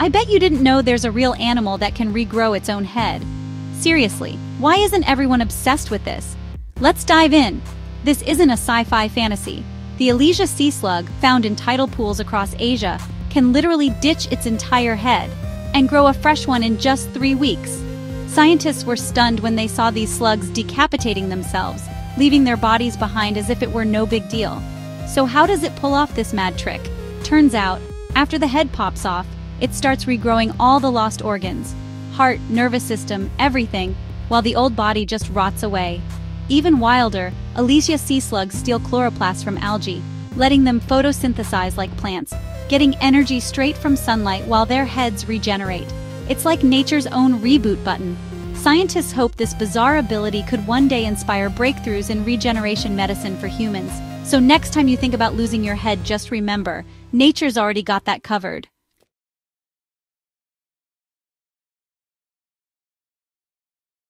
I bet you didn't know there's a real animal that can regrow its own head. Seriously, why isn't everyone obsessed with this? Let's dive in. This isn't a sci-fi fantasy. The Elysia sea slug, found in tidal pools across Asia, can literally ditch its entire head and grow a fresh one in just 3 weeks. Scientists were stunned when they saw these slugs decapitating themselves, leaving their bodies behind as if it were no big deal. So how does it pull off this mad trick? Turns out, after the head pops off, it starts regrowing all the lost organs, heart, nervous system, everything, while the old body just rots away. Even wilder, Elysia sea slugs steal chloroplasts from algae, letting them photosynthesize like plants, getting energy straight from sunlight while their heads regenerate. It's like nature's own reboot button. Scientists hope this bizarre ability could one day inspire breakthroughs in regeneration medicine for humans. So next time you think about losing your head, just remember, nature's already got that covered.